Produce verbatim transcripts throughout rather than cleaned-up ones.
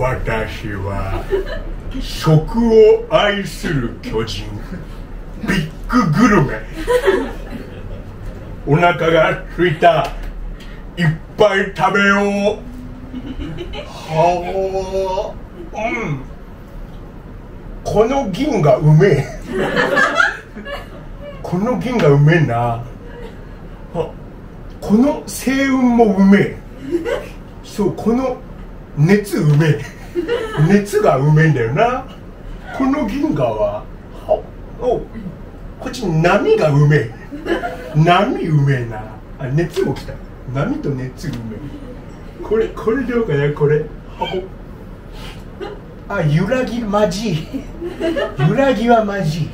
私は食を愛する巨人ビッググルメ。お腹が空いた、いっぱい食べよう。はあ、うん、この銀がうめえこの銀がうめえな、あ、この星雲もうめえ、そう、この熱うめえ熱がうめえんだよな、この銀河は、はお、こっち波がうめえ波うめえな、あ、熱も来た、波と熱うめえ、これ、これどうかな、これ、あ、揺らぎまじい、揺らぎはまじい、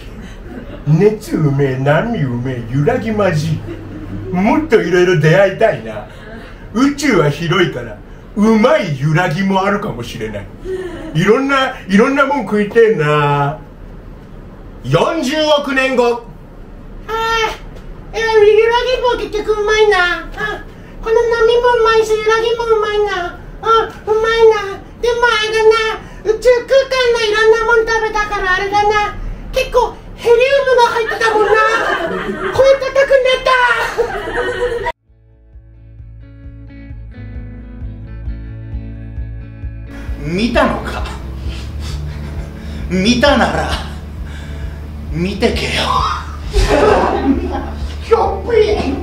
熱うめえ、波うめえ、揺らぎまじい、もっといろいろ出会いたいな、宇宙は広いからうまい揺らぎもあるかもしれない、いろんないろんなもん食いてえな。よんじゅうおくねんご、ああ、揺らぎも結局うまいな、あ、この波もうまいし、揺らぎもうまいな、あ、うまいな、でもあれだな、宇宙空間のいろんなもん食べたからあれだな、結構ヘリウムが入ってたもんな声高くなった見たのか、見たなら見てけよ。ひょっぴー